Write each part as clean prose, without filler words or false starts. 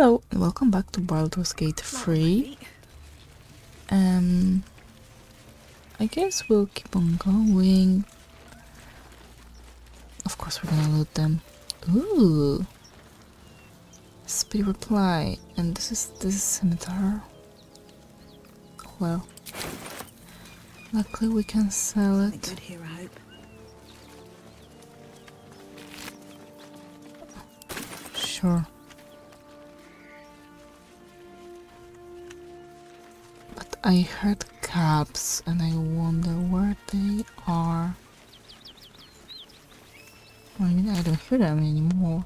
Hello and welcome back to Baldur's Gate 3. I guess we'll keep on going. Of course we're gonna loot them. Ooh! Speed reply. And this is scimitar. Well, luckily we can sell it. Good here, I hope. Sure. I heard caps and I wonder where they are. Well, I mean, I don't hear them anymore,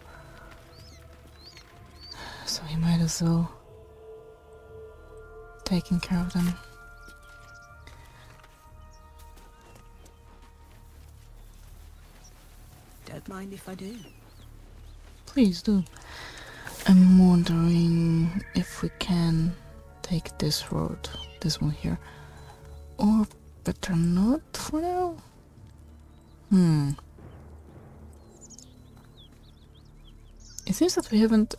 so we might as well taking care of them. Don't mind if I do. Please do. I'm wondering if we can take this road. This one here, or better not for now. It seems that we haven't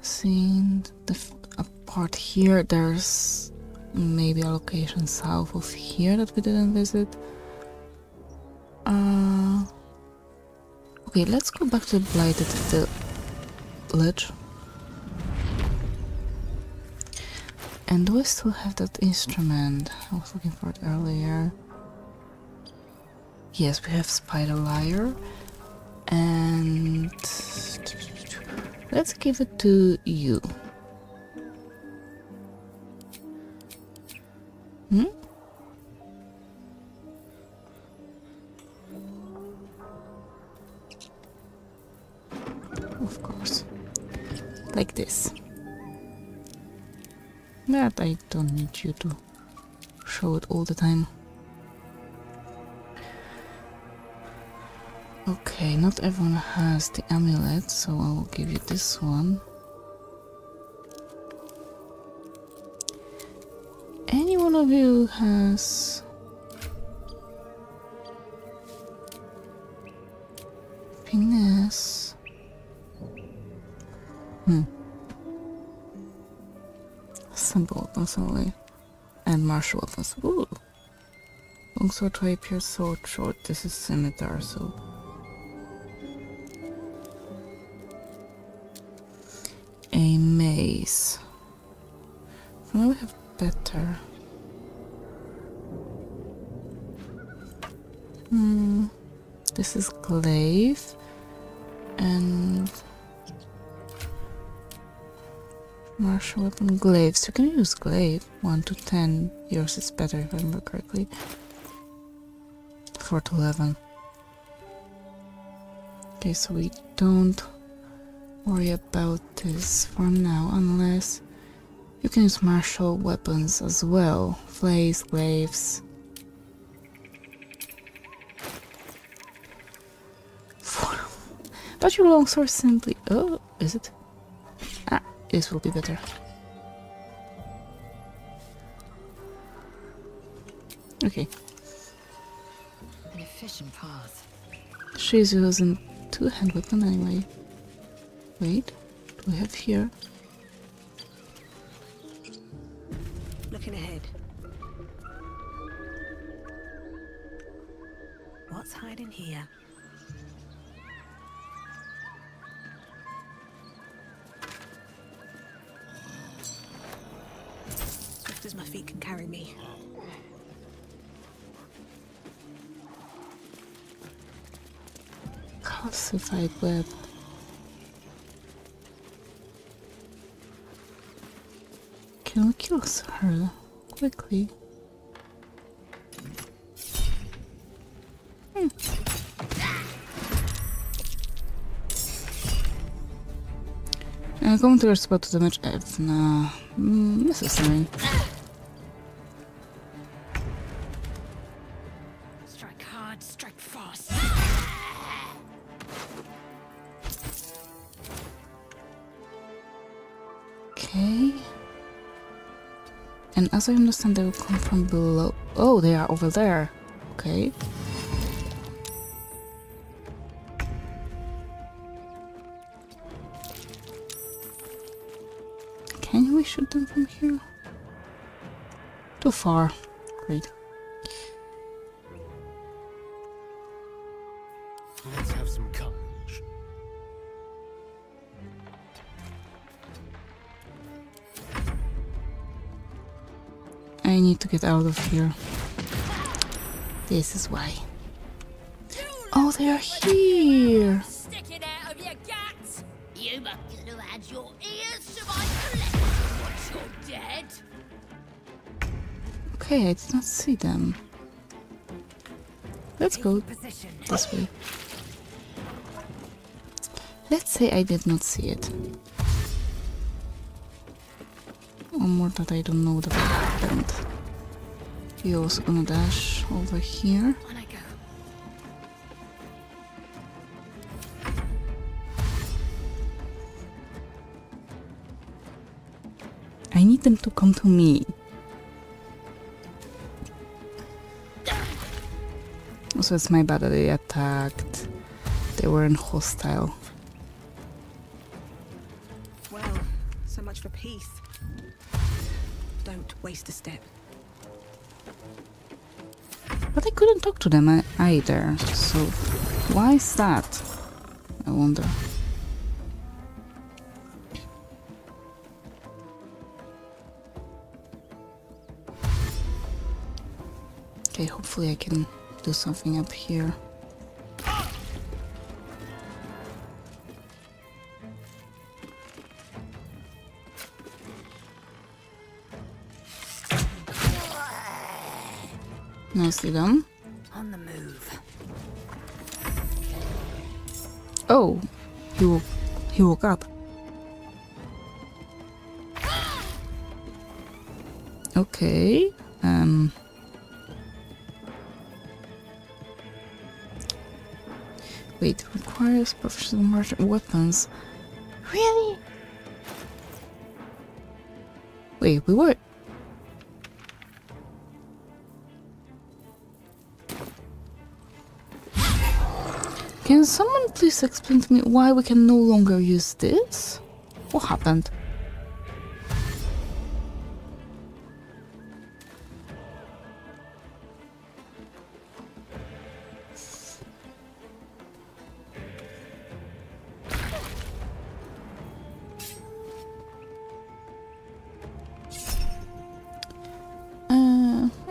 seen a part here. There's maybe a location south of here that we didn't visit. Okay, let's go back to the blighted village. And do I still have that instrument? I was looking for it earlier. Yes, we have spider lyre. And let's give it to you. Of course. Like this. That I don't need you to show it all the time. Okay, not everyone has the amulet, so I will give you this one. Any one of you has finesse. Simple weapons only, and martial weapons. Ooh! Longsword, rapier, sword, short. This is scimitar, so... a mace. For now we have better. This is glaive, and... martial weapon glaives. You can use glaive 1 to 10. Yours is better if I remember correctly. 4 to 11. Okay, so we don't worry about this for now, unless you can use martial weapons as well. Flays, glaives. 4. But your longsword simply. Oh, is it? This will be better. Okay. An efficient path. She's using two-hand weapon anyway. Wait, what do we have here? Looking ahead. What's hiding here? As my feet can carry me. Calcified web. Can we kill her quickly? Come to her spot to damage F. Nah, this is annoying. Strike hard, strike fast. Okay. And as I understand, they will come from below. Oh, they are over there. Okay. Can we shoot them from here? Too far. Great. Let's have some courage. I need to get out of here. This is why. Oh, they are here! Stick it out of your guts! You must have had your ears to my collection once you're dead! Okay, I did not see them. Let's go this way. Let's say I did not see it. One more that I don't know that happened. You're also gonna dash over here. I need them to come to me. Also, it's my bad that they attacked. They weren't hostile. Well, so much for peace. Don't waste a step. But I couldn't talk to them either, so why is that? I wonder. Okay, hopefully I can do something up here. Nicely done. On the move. Oh, he woke up. Okay. Wait, requires professional martial weapons. Really? Wait, we were. Can someone please explain to me why we can no longer use this? What happened?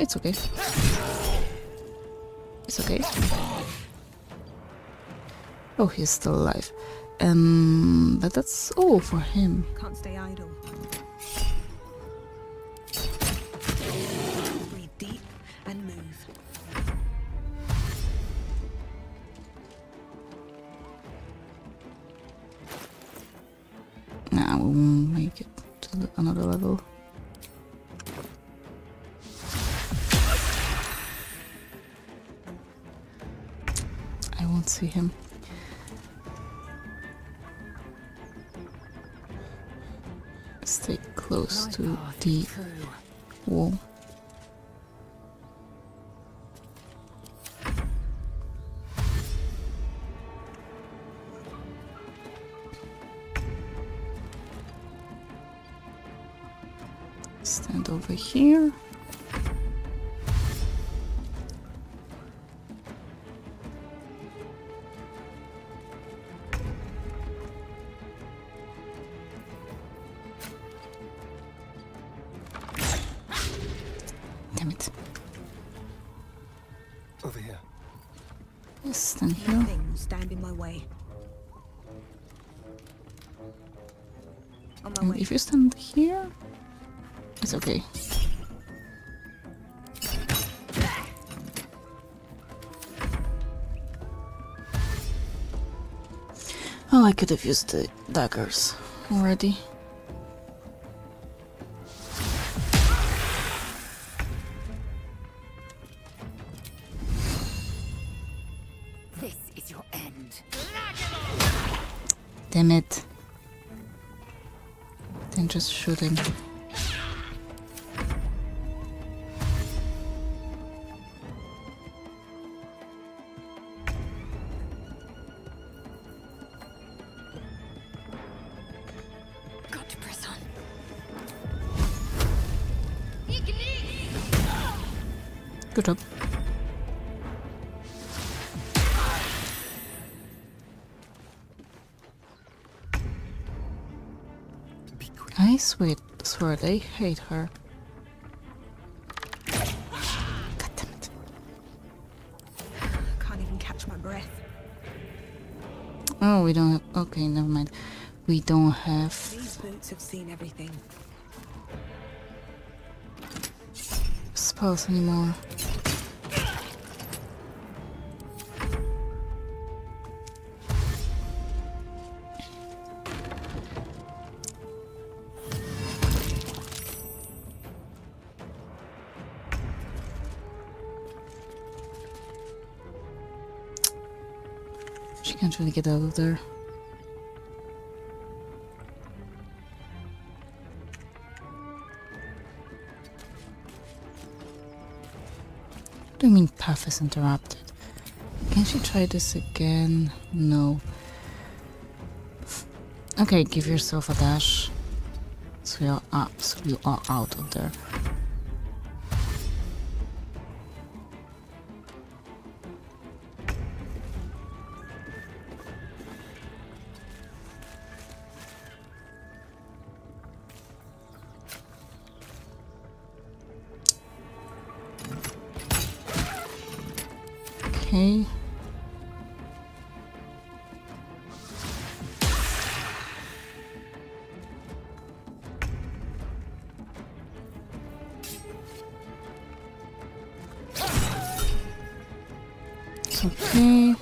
It's okay. It's okay. Oh, he's still alive. But that's all for him. Can't stay idle. Breathe deep and move. Nah, we won't make it to another level. I won't see him. Stay close to the wall. Stand over here. If you stand here, it's okay. Oh, I could have used the daggers already. This is your end. Damn it. Just shoot him. Got to press on. Good job. I swear they hate her. God damn it. I can't even catch my breath. Oh, we don't have... Okay, never mind. We don't have... These boots have seen everything. Spells anymore. She can't really get out of there. What do you mean path is interrupted? Can she try this again? No. Okay, give yourself a dash. So you're up, so you are out of there. Okay. It's okay.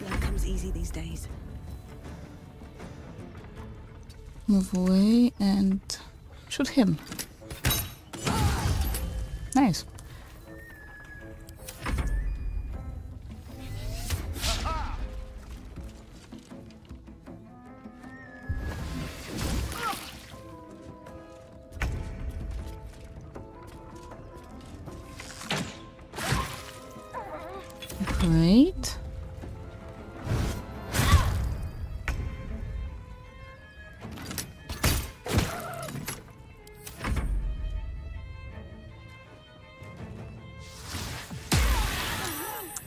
Life comes easy these days. Move away and shoot him. Nice. Great.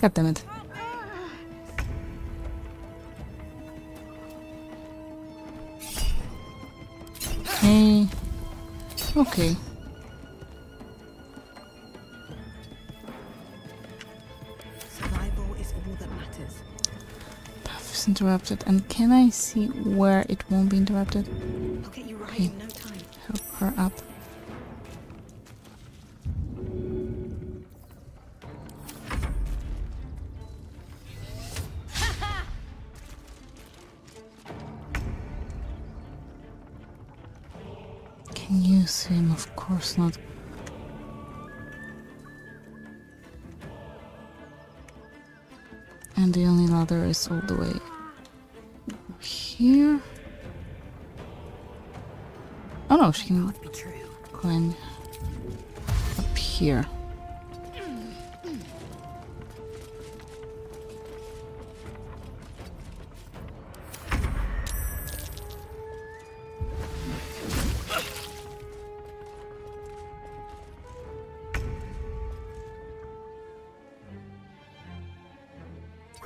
God damn it. Hey. Okay. Interrupted, and can I see where it won't be interrupted? I'll get you right in no time. Help her up. Can you see him? Of course not. And the only ladder is all the way. Here. Oh no, she can climb up here.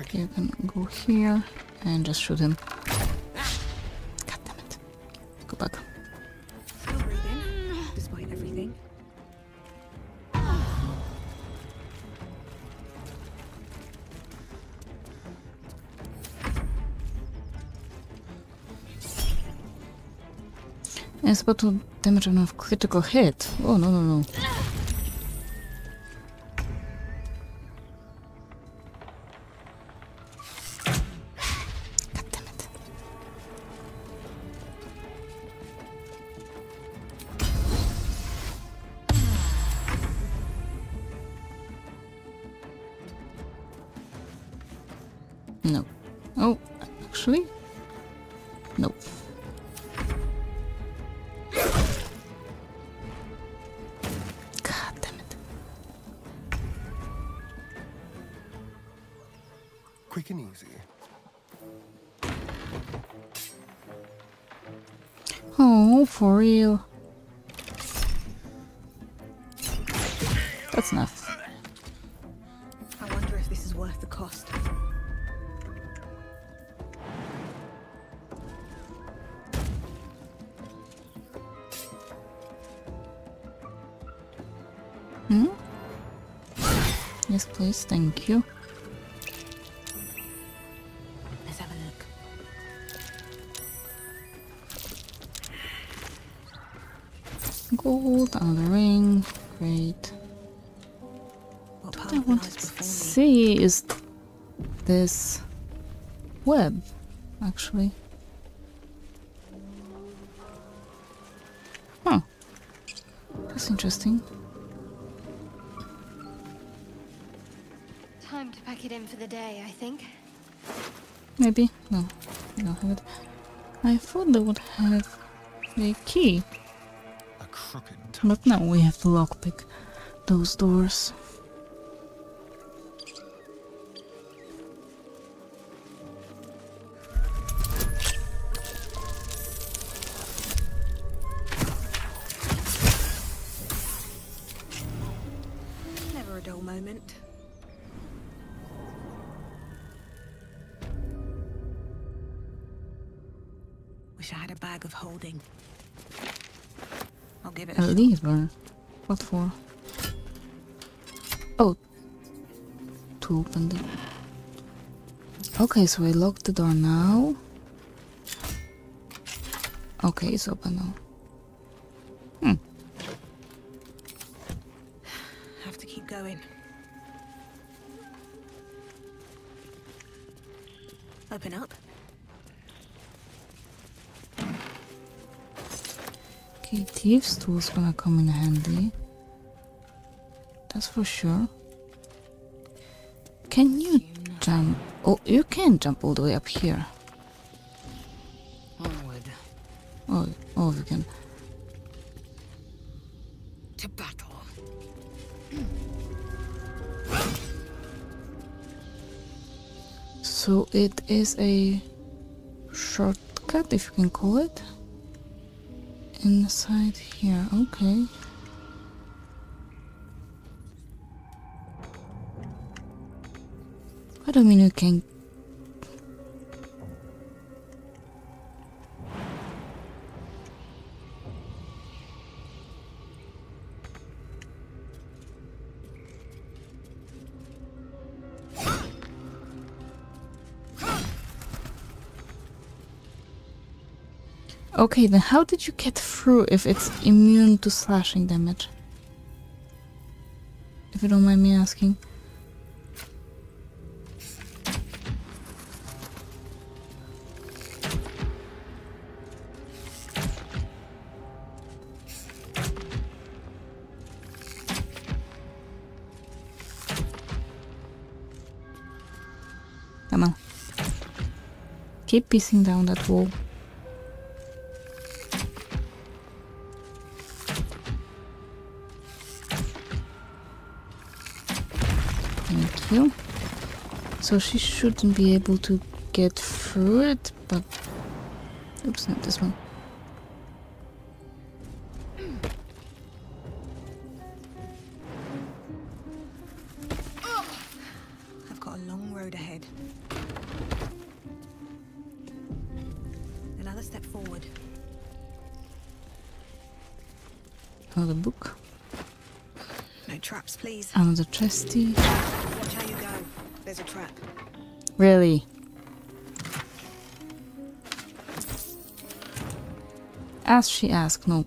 Okay, I'm gonna go here and just shoot him. It's about to damage enough critical hit. Oh no no no. God damn it. No. Oh, actually? No. Quick and easy. Oh, for real. That's enough. I wonder if this is worth the cost. Hmm? Yes, please. Thank you. Let's have a look. Gold, another ring. Great. What I wanted to see is this web, actually. Huh. That's interesting. Time to pack it in for the day, I think. Maybe. No, we don't have it. I thought they would have a key. But now we have to lockpick those doors. Never a dull moment. Wish I had a bag of holding. I'll give it a lever? What for? Oh, to open the... Okay, so I locked the door now. Okay, it's open now. Have to keep going. Open up. Okay, thieves' tools gonna come in handy. That's for sure. Can you jump? Oh, you can jump all the way up here. Oh, you can. To battle. So it is a shortcut, if you can call it. Inside here, okay. I don't mean you can... Okay, then how did you get through if it's immune to slashing damage? If you don't mind me asking. Come on. Keep pissing down that wall. You. So she shouldn't be able to get through it, but oops, not this one. I've got a long road ahead. Another step forward. Another book. No traps, please. Another chesty. There's a trap. Really? As she asked, no,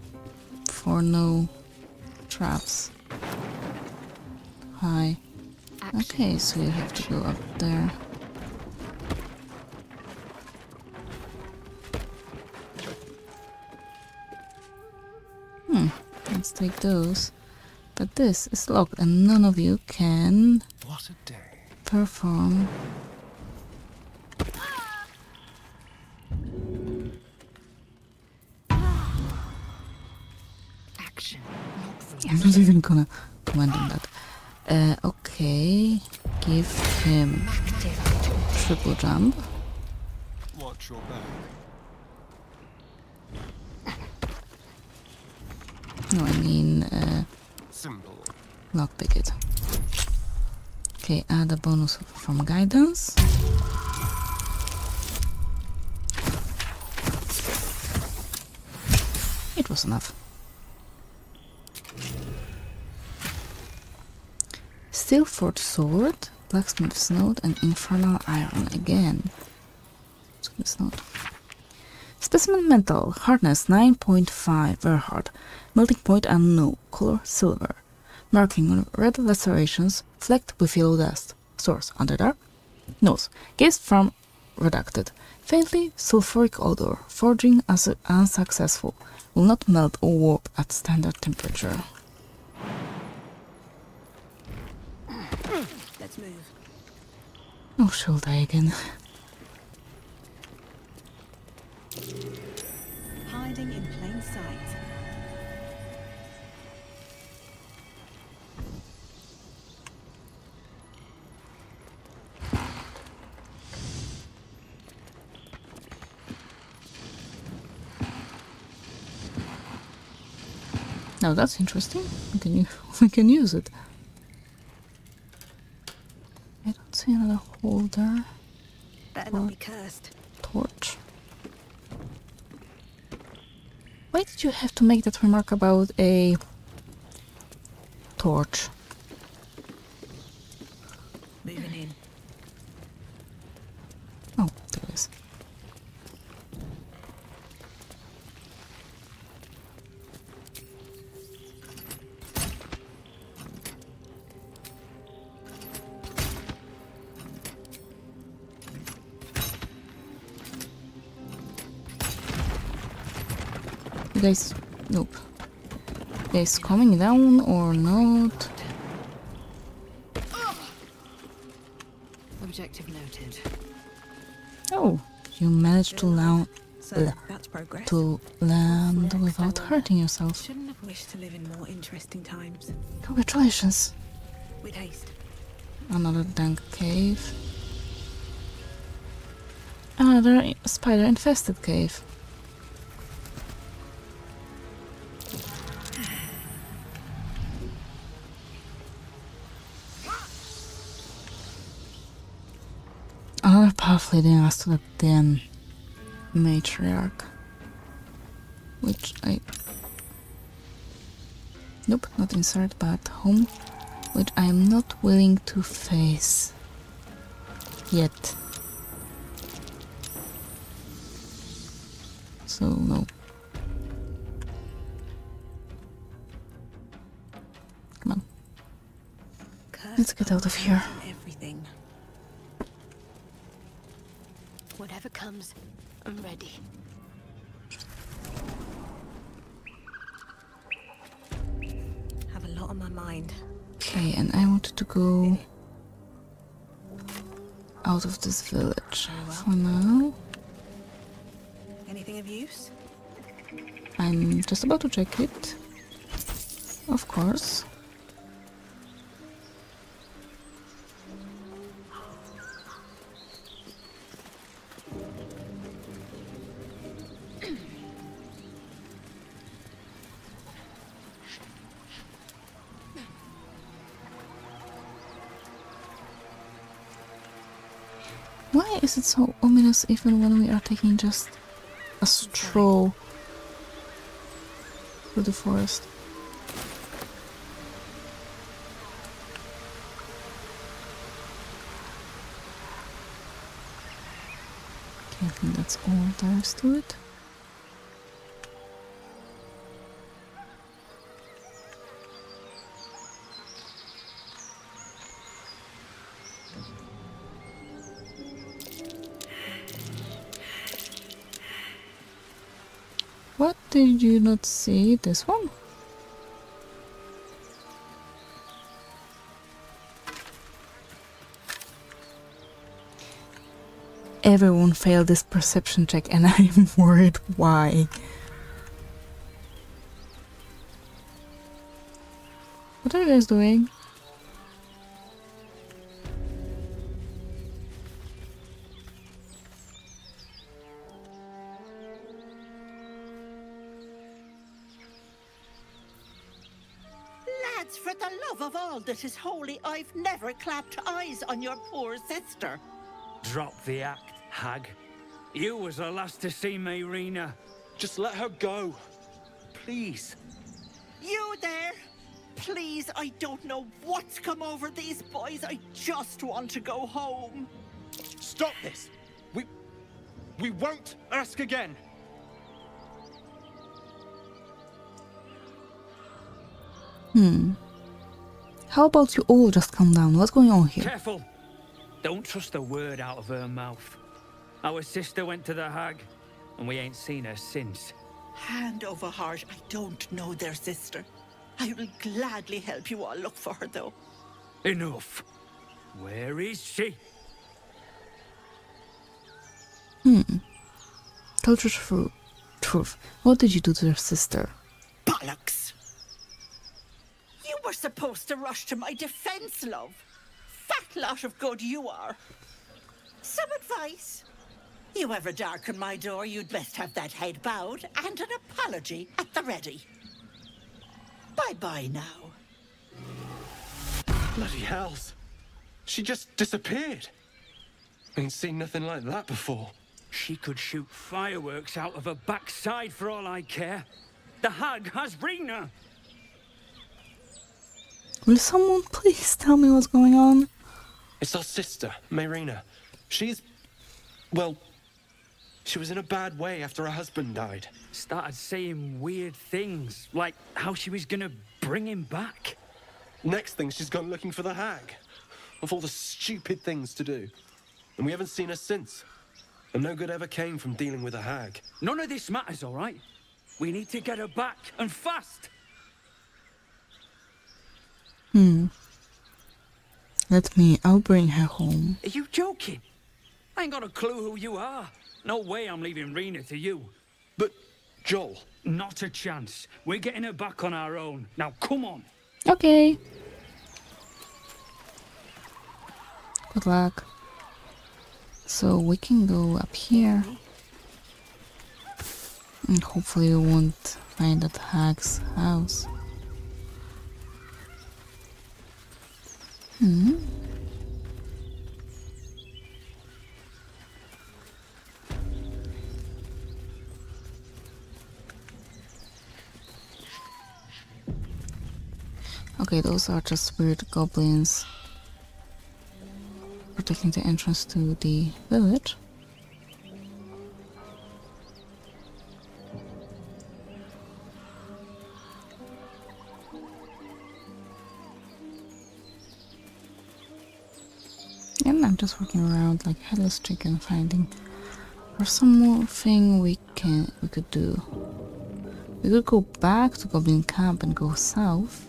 for no traps. Hi. Okay, so you have to go up there. Let's take those. But this is locked, and none of you can. What a day. Perform. Action. I'm not even gonna comment on that. Okay, give him triple jump. Watch your back. No, I mean Not pick it. Okay, add a bonus from guidance. It was enough. Steelforged sword, blacksmith's note, and infernal iron again. Blacksmith's note. Specimen metal, hardness 9.5, very hard. Melting point unknown, color silver. Marking on red lacerations, flecked with yellow dust. Source, Underdark. Nose, gaze from redacted. Faintly sulfuric odor, forging as unsuccessful. Will not melt or warp at standard temperature. Let's move. Oh, she'll die again. Hiding in plain sight. Now that's interesting. We can use it. I don't see another holder. Better not be cursed. Torch. Why did you have to make that remark about a torch? Moving in. Oh, there it is. Guys, nope. Guys, coming down or not? Objective noted. Oh, you managed to land without hurting yourself. Shouldn't have wished to live in more interesting times. Congratulations. With haste. Another dank cave. Another spider-infested cave. Leading us to the damn matriarch, which I nope, not insert but home, which I am not willing to face yet, so no. Come on, let's get out of here. Whatever comes, I'm ready. Have a lot on my mind. Okay, and I wanted to go out of this village for now. Anything of use? I'm just about to check it. Of course. Is it so ominous even when we are taking just a stroll through the forest? Okay, I think that's all there is to it. Did you not see this one? Everyone failed this perception check and I'm worried why. What are you guys doing? It's for the love of all that is holy, I've never clapped eyes on your poor sister. Drop the act, hag. You was the last to see Mayrina. Just let her go. Please. You there? Please, I don't know what's come over these boys. I just want to go home. Stop this. We won't ask again. How about you all just calm down? What's going on here? Careful. Don't trust a word out of her mouth. Our sister went to the hag, and we ain't seen her since. Hand over heart, I don't know their sister. I will gladly help you all look for her, though. Enough. Where is she? Tell the truth. What did you do to your sister? Bollocks! You were supposed to rush to my defense, love. Fat lot of good you are. Some advice? You ever darken my door, you'd best have that head bowed and an apology at the ready. Bye-bye now. Bloody hells. She just disappeared. Ain't seen nothing like that before. She could shoot fireworks out of her backside for all I care. The hag has Rena. Will someone please tell me what's going on? It's our sister, Mayrina. She's... well... she was in a bad way after her husband died. Started saying weird things, like how she was gonna bring him back. Next thing, she's gone looking for the hag. Of all the stupid things to do. And we haven't seen her since. And no good ever came from dealing with a hag. None of this matters, all right? We need to get her back, and fast! Let me, I'll bring her home. Are you joking? I ain't got a clue who you are. No way I'm leaving Rena to you. But, Joel... Not a chance. We're getting her back on our own. Now, come on. Okay. Good luck. So, we can go up here. And hopefully we won't find that hag's house. Okay, those are just weird goblins protecting the entrance to the village. And I'm just walking around like a headless chicken, finding for some more thing we could do. We could go back to Goblin Camp and go south.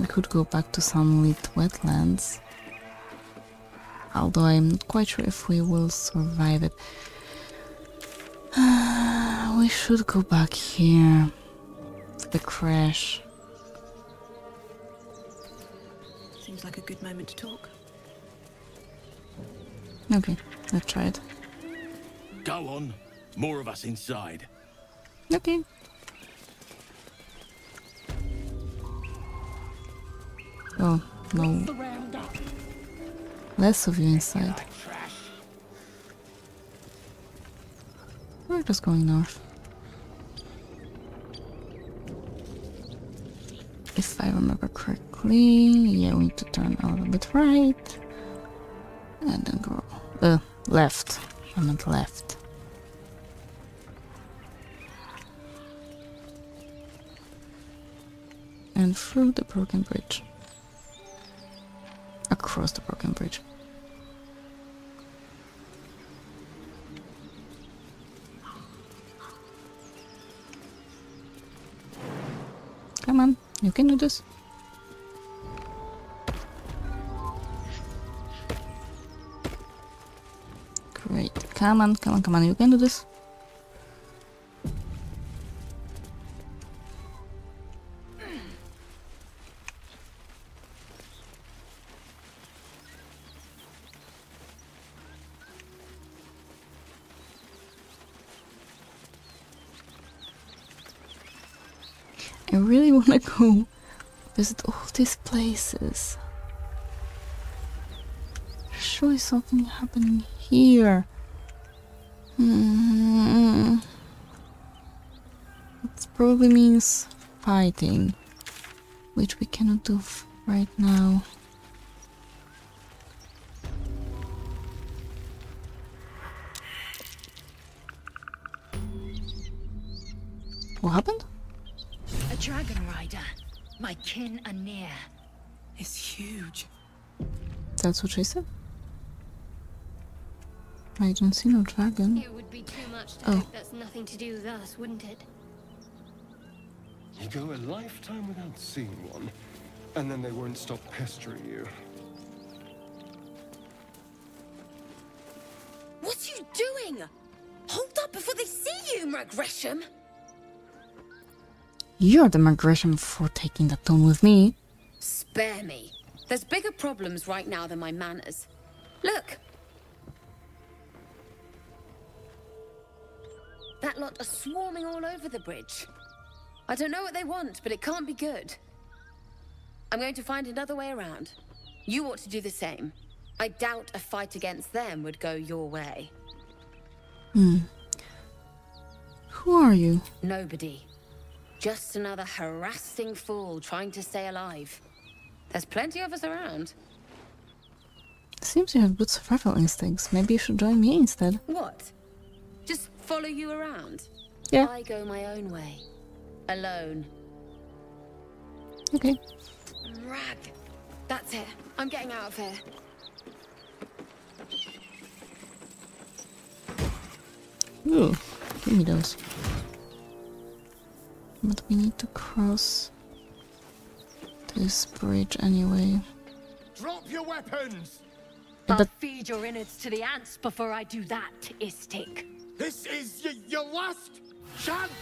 We could go back to some lit wetlands, although I'm not quite sure if we will survive it. We should go back here, to the crèche. Seems like a good moment to talk. Okay, let's try it. Go on, more of us inside. Okay. Oh, no. Less of you inside. We're just going north. If I remember correctly, yeah, we need to turn a little bit right. And then go... left. I meant left. And through the broken bridge. Across the broken bridge. Come on, you can do this. Great. Come on, come on, come on, you can do this. I really want to go visit all these places. Surely something happened here. It probably means fighting, which we cannot do right now. What happened? A dragon rider, my kin are near. It's huge. That's what she said. I don't see no dragon. It would be too much to hope that's nothing to do with us, wouldn't it? You go a lifetime without seeing one, and then they won't stop pestering you. What are you doing? Hold up before they see you, Magresham! You're the Magresham for taking that tone with me. Spare me. There's bigger problems right now than my manners. Look! That lot are swarming all over the bridge. I don't know what they want, but it can't be good. I'm going to find another way around. You ought to do the same. I doubt a fight against them would go your way. Who are you? Nobody. Just another harassing fool trying to stay alive. There's plenty of us around. Seems you have good survival instincts. Maybe you should join me instead. What? Just follow you around? Yeah. I go my own way. Alone. Okay. Rag. That's it. I'm getting out of here. Ooh. Give me those. But we need to cross this bridge anyway. Drop your weapons! I'll feed your innards to the ants before I do that, Istik. This is your last chance!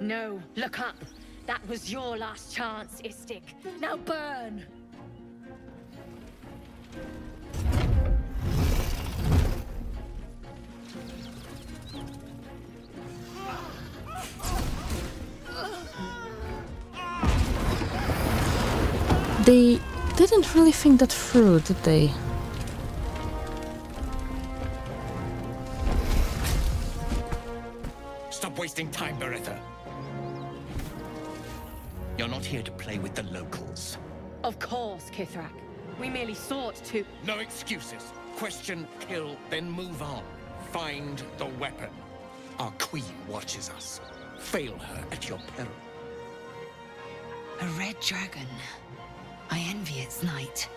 No, look up. That was your last chance, Istik. Now burn! They didn't really think that through, did they? Stop wasting time, Beretha. You're not here to play with the locals. Of course, Kithrak. We merely sought to... No excuses. Question, kill, then move on. Find the weapon. Our queen watches us. Fail her at your peril. A red dragon. I envy its knight.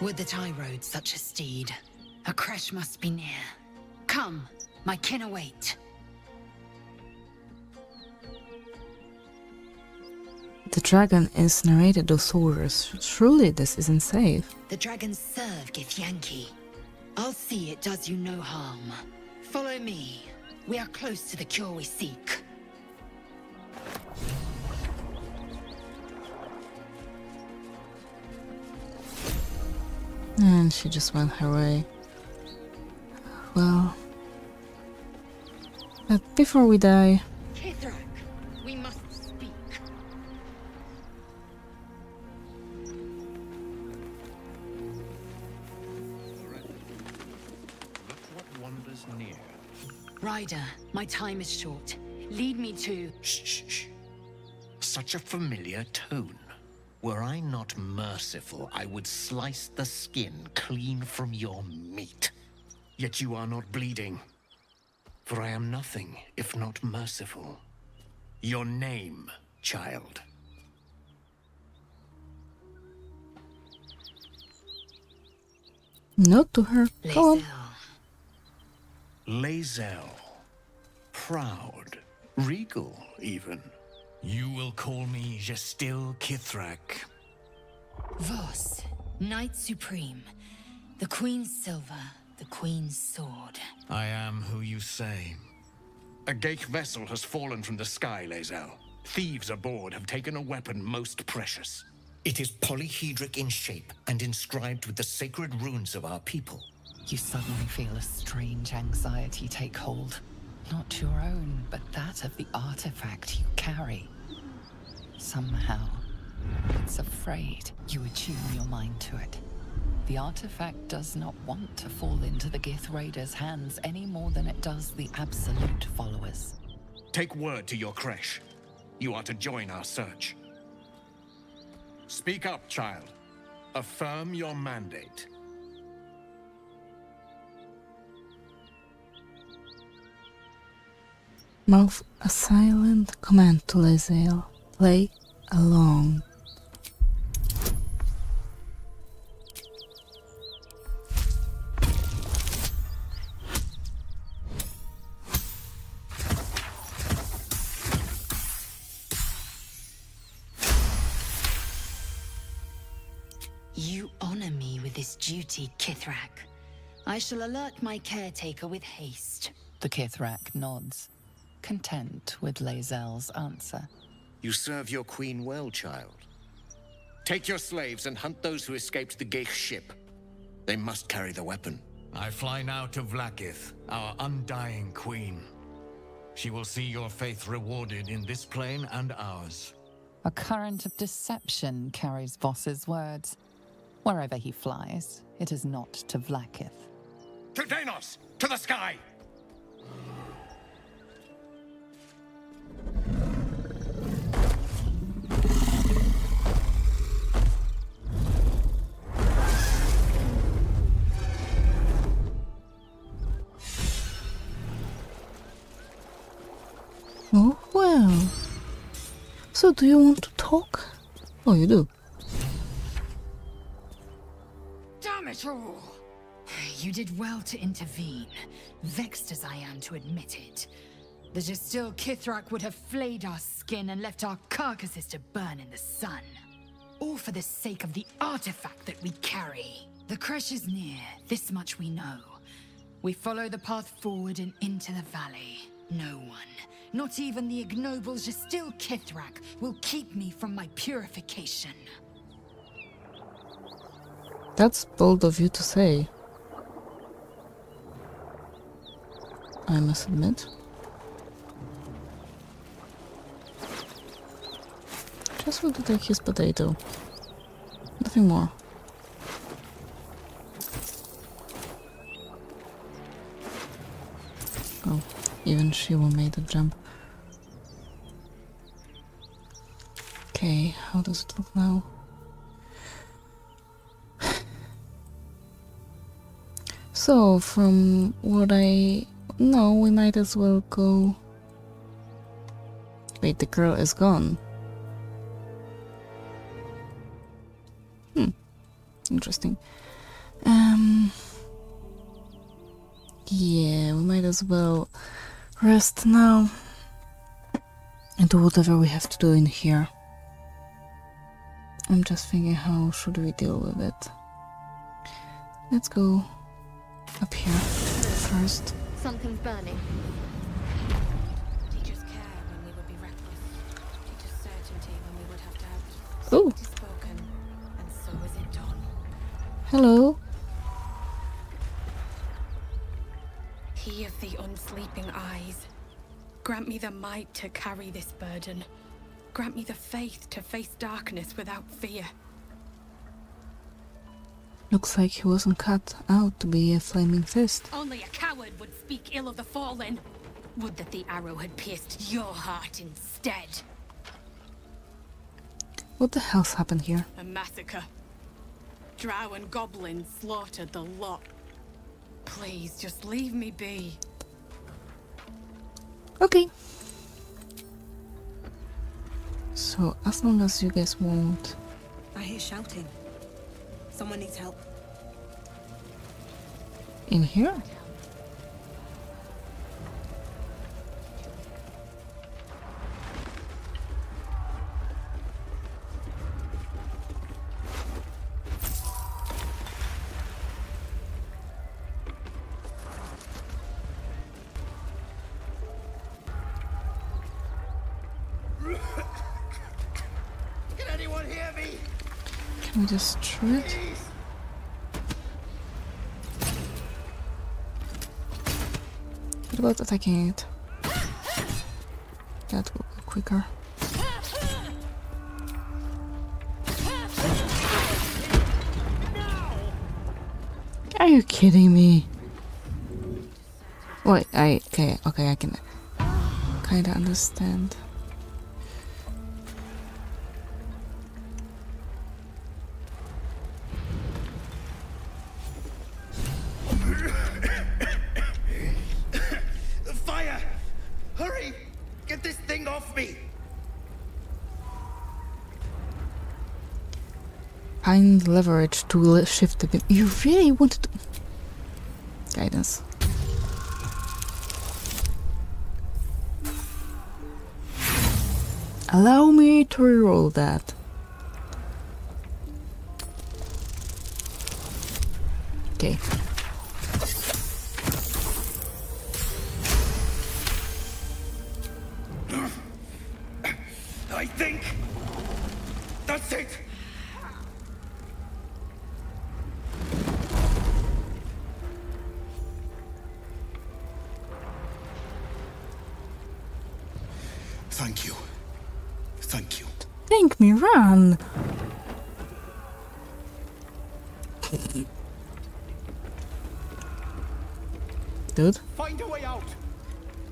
Would that I rode such a steed. A crèche must be near. Come, my kin await. The dragon is narrated those soldiers. Surely this isn't safe. The dragons serve Githyanki. I'll see it does you no harm. Follow me. We are close to the cure we seek. And she just went her way. Well... But before we die... Kithrak, we must speak. Look what wanders near. Rider, my time is short. Lead me to... Shh, shh. Such a familiar tone. Were I not merciful, I would slice the skin clean from your meat. Yet you are not bleeding, for I am nothing if not merciful. Your name, child. Not to her. Lae'zel. Lae'zel. Proud. Regal, even. You will call me Gestil Kithrak Vos, Knight Supreme, the Queen's Silver, the Queen's Sword. I am who you say. A Gaelic vessel has fallen from the sky, Lae'zel. Thieves aboard have taken a weapon most precious. It is polyhedric in shape and inscribed with the sacred runes of our people. You suddenly feel a strange anxiety take hold. Not your own, but that of the artifact you carry. Somehow, it's afraid. You attune your mind to it. The artifact does not want to fall into the Gith Raiders' hands any more than it does the Absolute followers. Take word to your crèche. You are to join our search. Speak up, child. Affirm your mandate. Mouth a silent command to Lae'zel. Play along. You honor me with this duty, Kithrak. I shall alert my caretaker with haste. The Kithrak nods, content with Lae'zel's answer. You serve your queen well, child. Take your slaves and hunt those who escaped the Geich ship. They must carry the weapon. I fly now to Vlaakith, our undying queen. She will see your faith rewarded in this plane and ours. A current of deception carries Vos's words. Wherever he flies, it is not to Vlaakith. To Danos! To the sky! Oh, well. So do you want to talk? Oh, you do. Damn it all! You did well to intervene, vexed as I am to admit it. The Gestil Kithrak would have flayed our skin and left our carcasses to burn in the sun. All for the sake of the artifact that we carry. The crèche is near, this much we know. We follow the path forward and into the valley. No one, not even the ignoble Gestil Kithrak, will keep me from my purification. That's bold of you to say, I must admit. Just want to take his potato. Nothing more. Oh, even she will make the jump. Okay, how does it look now? So, from what I know, we might as well go... Wait, the girl is gone. Interesting. Yeah, we might as well rest now and do whatever we have to do in here. I'm just thinking, how should we deal with it? Let's go up here first. Something's burning. Teachers cared when we would be reckless. Teachers certainty when we would have doubt. Oh. Hello. He of the unsleeping eyes, grant me the might to carry this burden. Grant me the faith to face darkness without fear. Looks like he wasn't cut out to be a flaming fist. Only a coward would speak ill of the fallen. Would that the arrow had pierced your heart instead. What the hell's happened here? A massacre. Drow and goblins slaughtered the lot. Please, just leave me be. Okay. So, as long as you guys won't... I hear shouting. Someone needs help. In here? Can we just try it? What about attacking it? That will go quicker. Are you kidding me? Wait, okay, I can kinda understand. The fire! Hurry! Get this thing off me! Find leverage to shift the beam. You really wanted to... Guidance. Allow me to reroll that. Okay. I think that's it. Thank you. Thank you. Thank me, run. Dude. Find a way out.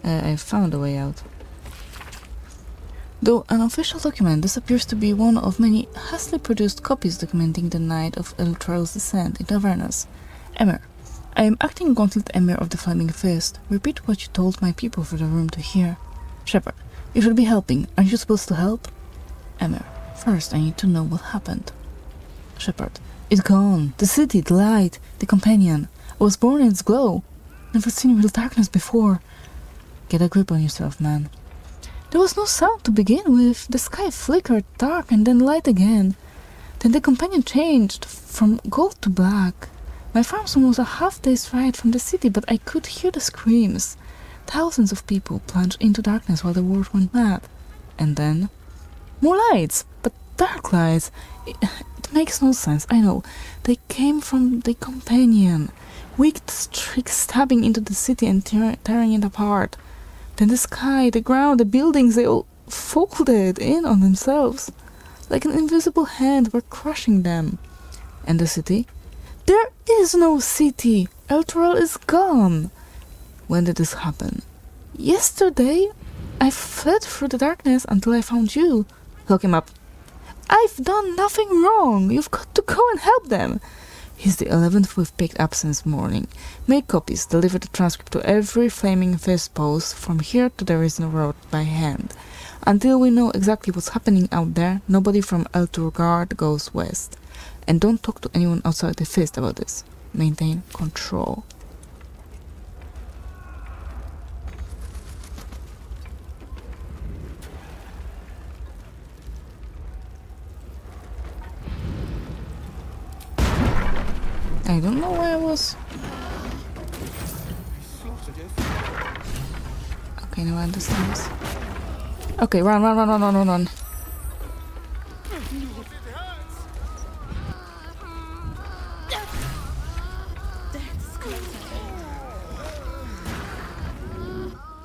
I found a way out. Though an official document, this appears to be one of many hastily produced copies documenting the night of Elturel's descent into Avernus. Emir, I am acting gauntlet Emir of the Flaming Fist. Repeat what you told my people for the room to hear. Shepard. You should be helping. Aren't you supposed to help? Emir, first I need to know what happened. Shepard, it's gone. The city, the light, the companion. I was born in its glow. Never seen real darkness before. Get a grip on yourself, man. There was no sound to begin with. The sky flickered dark and then light again. Then the companion changed from gold to black. My farm's was a half-day's ride from the city, but I could hear the screams. Thousands of people plunged into darkness while the world went mad. And then... more lights! But dark lights! It makes no sense, I know. They came from the companion. Wicked streaks stabbing into the city and tearing it apart. Then the sky, the ground, the buildings, they all folded in on themselves. Like an invisible hand were crushing them. And the city? There is no city! Elturel is gone! When did this happen? Yesterday? I fled through the darkness until I found you. Lock him up. I've done nothing wrong. You've got to go and help them. He's the 11th we've picked up since morning. Make copies. Deliver the transcript to every Flaming Fist post from here to the Risen Road by hand. Until we know exactly what's happening out there, nobody from Elturgard goes west. And don't talk to anyone outside the Fist about this. Maintain control. I don't know where I was. Okay, now I understand this. Okay, run.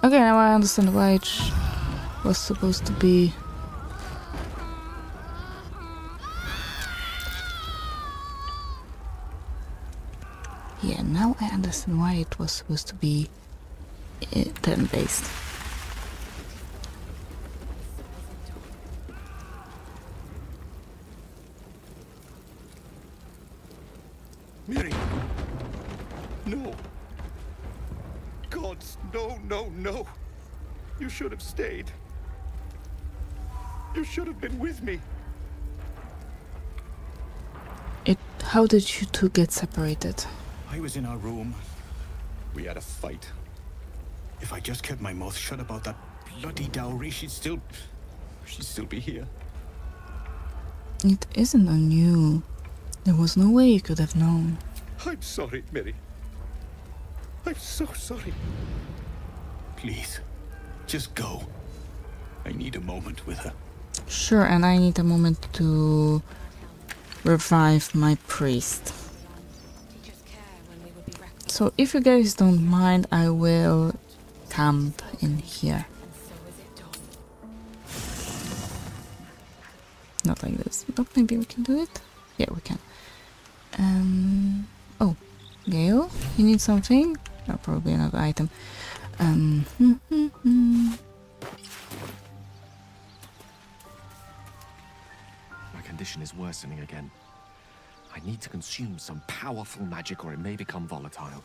Okay, now I understand why it was supposed to be. Yeah, now I understand why it was supposed to be turn-based. Miri! No! Gods, no! You should have stayed. You should have been with me. How did you two get separated? I was in our room. We had a fight. If I just kept my mouth shut about that bloody dowry, she'd still be here. It isn't on you. There was no way you could have known. I'm sorry, Miri. I'm so sorry. Please, just go. I need a moment with her. Sure, and I need a moment to revive my priest. So if you guys don't mind, I will camp in here. Not like this, but maybe we can do it. Yeah, we can. Oh, Gale, you need something? Oh, probably another item. My condition is worsening again. I need to consume some powerful magic or it may become volatile.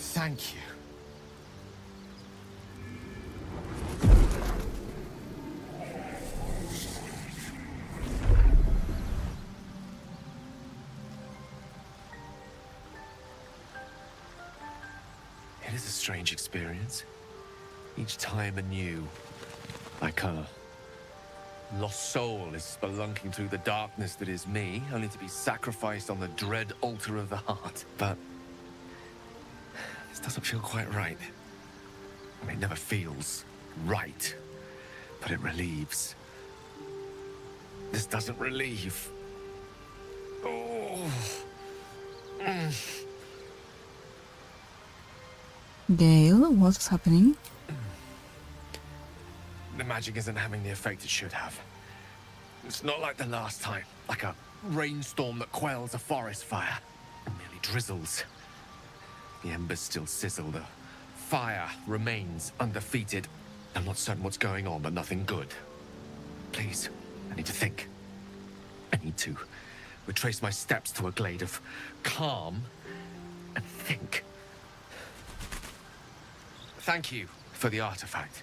Thank you. It is a strange experience. Each time anew, like a lost soul is spelunking through the darkness that is me, only to be sacrificed on the dread altar of the heart. But this doesn't feel quite right. I mean, it never feels right, but it relieves. This doesn't relieve. Oh. Mm. Gale, what's happening? The magic isn't having the effect it should have. It's not like the last time, like a rainstorm that quells a forest fire. It merely drizzles. The embers still sizzle. The fire remains undefeated. I'm not certain what's going on, but nothing good. Please, I need to think. I need to retrace my steps to a glade of calm and think. Thank you for the artifact.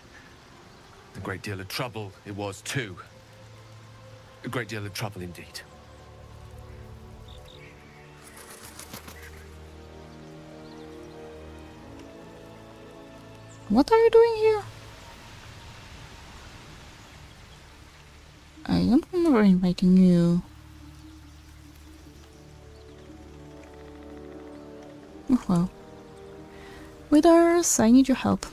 A great deal of trouble it was too. A great deal of trouble indeed. What are you doing here? I don't remember inviting you. Oh well. Withers, I need your help.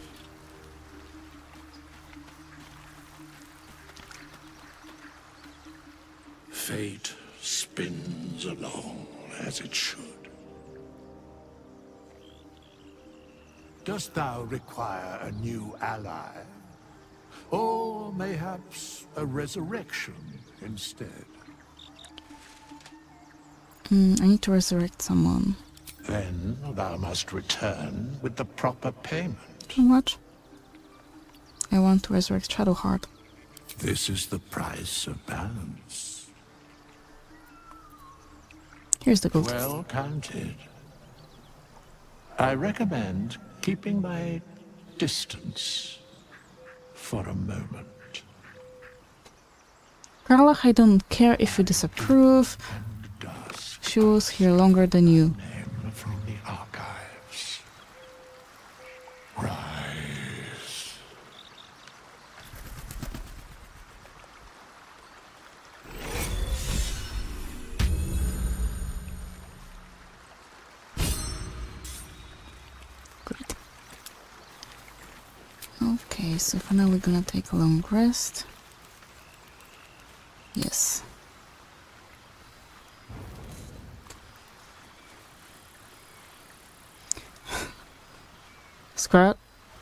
Fate spins along as it should. Dost thou require a new ally? Or mayhaps a resurrection instead? I need to resurrect someone. Then thou must return with the proper payment. What? I want to resurrect Shadowheart. This is the price of balance. Here's the gold. Well counted. I recommend keeping my distance for a moment. Karlach, I don't care if you disapprove. She was here longer than you. Name from the archives. Rise. Okay, so for now we're gonna take a long rest. Yes.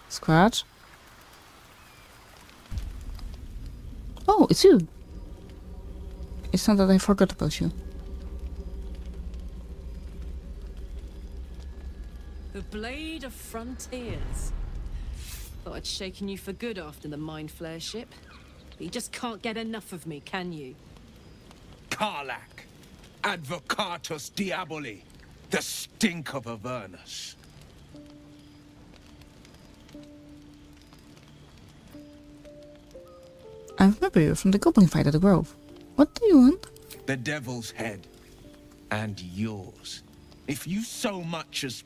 Scratch. Oh, it's you. It's not that I forgot about you. The Blade of Frontiers. Thought I'd shaken you for good after the mind flare ship. But you just can't get enough of me, can you? Karlach, Advocatus Diaboli, the stink of Avernus. I remember you from the goblin fight at the Grove. What do you want? The devil's head. And yours. If you so much as...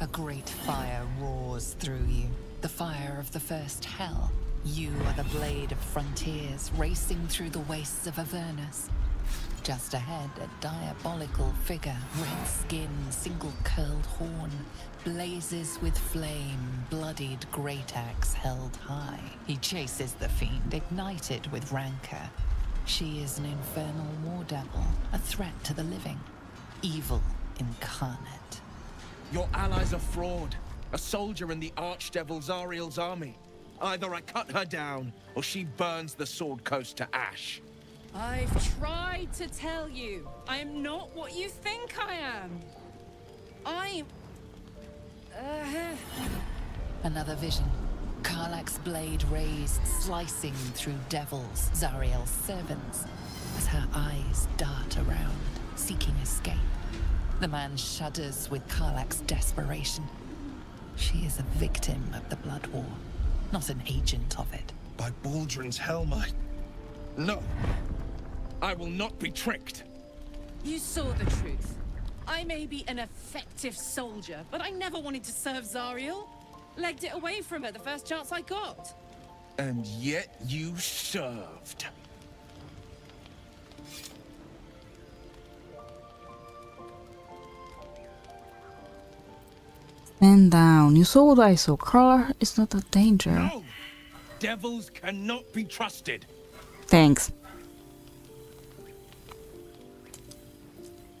A great fire roars through you, the fire of the first hell. You are the Blade of Frontiers, racing through the wastes of Avernus. Just ahead, a diabolical figure, red skin, single-curled horn, blazes with flame, bloodied great axe held high. He chases the fiend, ignited with rancor. She is an infernal war devil, a threat to the living, evil incarnate. Your allies are fraud. A soldier in the archdevil Zariel's army. Either I cut her down, or she burns the Sword Coast to ash. I've tried to tell you. I am not what you think I am. I'm... Another vision. Karlach's blade raised, slicing through devils, Zariel's servants, as her eyes dart around, seeking escape. The man shudders with Karlach's desperation. She is a victim of the Blood War, not an agent of it. By Baldrin's helm, No! I will not be tricked! You saw the truth. I may be an effective soldier, but I never wanted to serve Zariel. Legged it away from her the first chance I got. And yet you served. Stand down. You saw what I saw. Karlach is not a danger. No! Devils cannot be trusted. Thanks.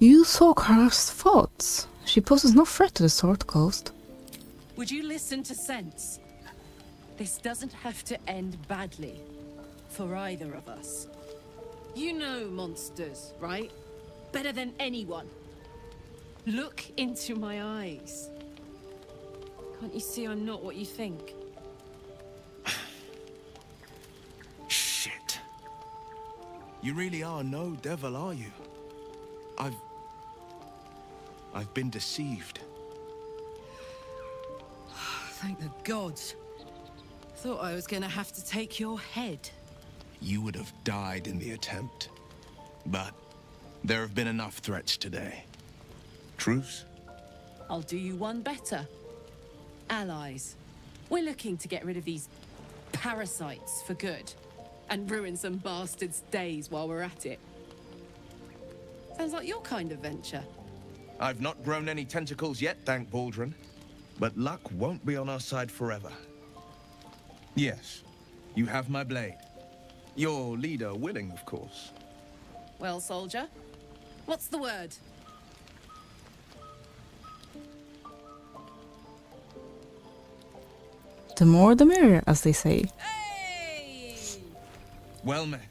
You saw Karlach's thoughts. She poses no threat to the Sword Coast. Would you listen to sense? This doesn't have to end badly. For either of us. You know monsters, right? Better than anyone. Look into my eyes. Can't you see I'm not what you think? Shit. You really are no devil, are you? I've been deceived. Thank the gods. Thought I was gonna have to take your head. You would have died in the attempt. But there have been enough threats today. Truce? I'll do you one better. Allies. We're looking to get rid of these parasites for good. And ruin some bastards' days while we're at it. Sounds like your kind of venture. I've not grown any tentacles yet, thank Baldrin. But luck won't be on our side forever. Yes, you have my blade. Your leader willing, of course. Well, soldier, what's the word? The more the merrier, as they say. Hey! Well met,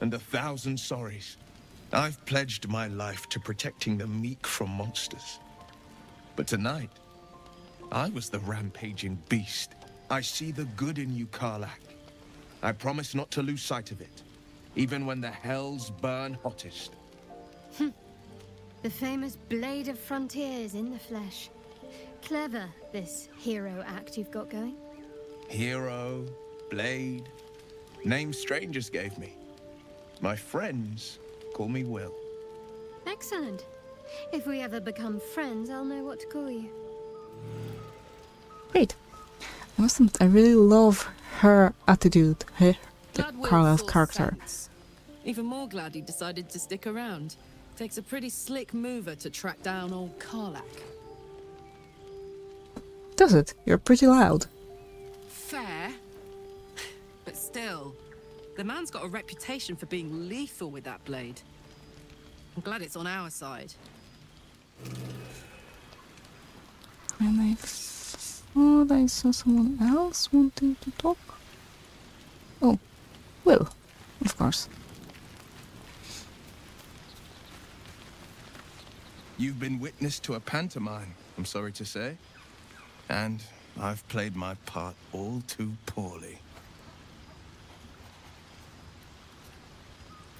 and 1,000 sorries. I've pledged my life to protecting the meek from monsters. But tonight... I was the rampaging beast. I see the good in you, Karlach. I promise not to lose sight of it, even when the hells burn hottest. The famous blade of frontiers in the flesh. Clever, this hero act you've got going. Hero, blade, name strangers gave me. My friends call me Wyll. Excellent. If we ever become friends, I'll know what to call you. Great. I must admit, I really love her attitude, Karlach's character. Sense. Even more glad he decided to stick around. Takes a pretty slick mover to track down old Karlach. Does it? You're pretty loud. Fair. But still, the man's got a reputation for being lethal with that blade. I'm glad it's on our side. And I thought I saw someone else wanting to talk. Oh, Wyll, of course. You've been witness to a pantomime, I'm sorry to say. And I've played my part all too poorly.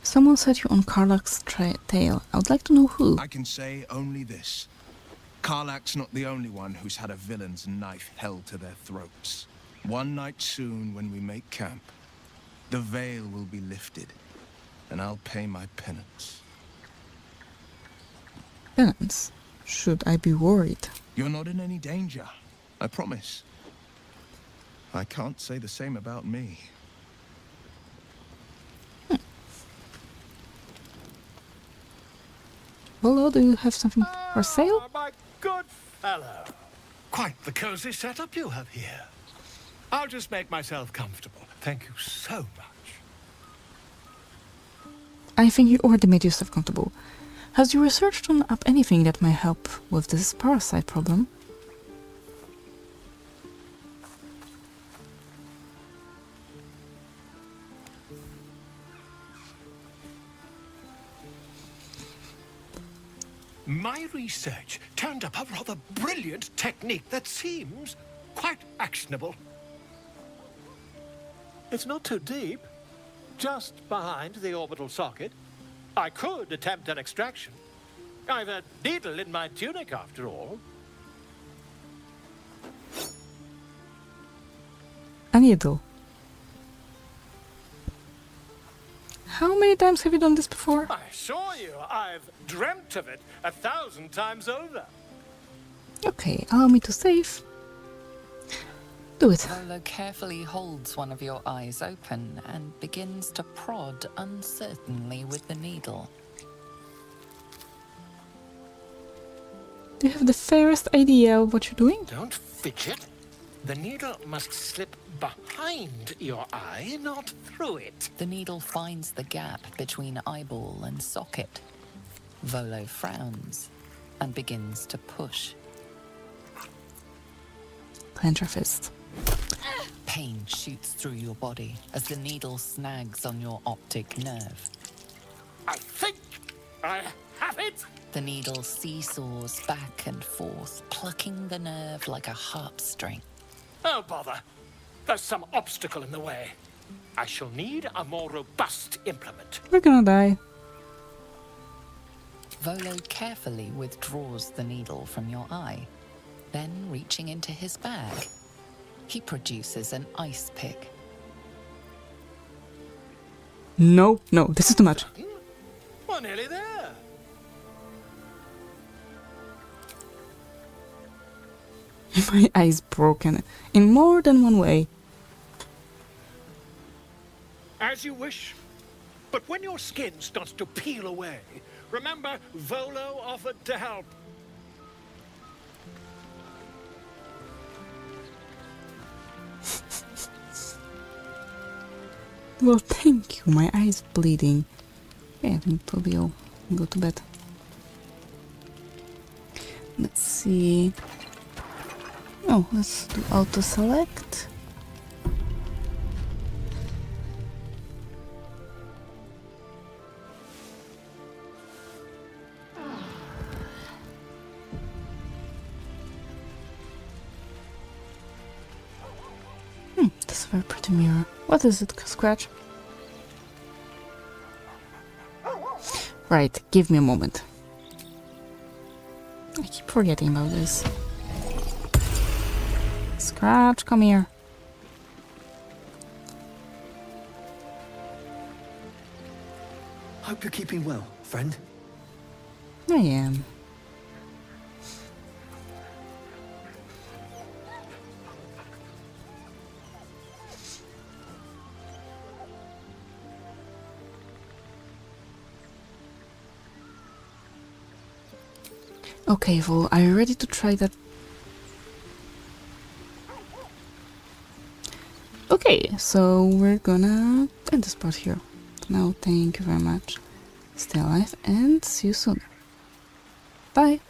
Someone set you on Karlach's tail. I would like to know who. I can say only this. Karlach's not the only one who's had a villain's knife held to their throats. One night soon, when we make camp, the veil will be lifted, and I'll pay my penance. Penance? Should I be worried? You're not in any danger, I promise. I can't say the same about me. Volo, do you have something for sale? My good fellow. Quite the cozy setup you have here. I'll just make myself comfortable. Thank you so much. I think you already made yourself comfortable. Has your research done up anything that may help with this parasite problem? My research turned up a rather brilliant technique that seems quite actionable. It's not too deep. Just behind the orbital socket. I could attempt an extraction. I've a needle in my tunic, after all. A needle. How many times have you done this before? I assure you, I've dreamt of it 1,000 times over. Okay, allow me to save. Do it. Volo carefully holds one of your eyes open and begins to prod uncertainly with the needle. You have the fairest idea of what you're doing. Don't fidget. The needle must slip behind your eye, not through it. The needle finds the gap between eyeball and socket. Volo frowns and begins to push. Clench your fist. Pain shoots through your body as the needle snags on your optic nerve. I think I have it! The needle seesaws back and forth, plucking the nerve like a harp string. Oh, bother. There's some obstacle in the way. I shall need a more robust implement. We're gonna die. Volo carefully withdraws the needle from your eye. Then, reaching into his bag, he produces an ice pick. No, no, this is too much. We're nearly there. My eye's broken in more than one way. As you wish. But when your skin starts to peel away, remember Volo offered to help. Well, thank you. My eye's bleeding. Okay, I think probably I'll go to bed. Let's see. Oh, let's do auto select. That's a very pretty mirror. What is it, Scratch? Right, give me a moment. I keep forgetting about this. Scratch, come here. Hope you're keeping well, friend. I am. Okay, Volo, are you ready to try that? Okay, so we're gonna end this part here. Now, thank you very much. Stay alive and see you soon. Bye!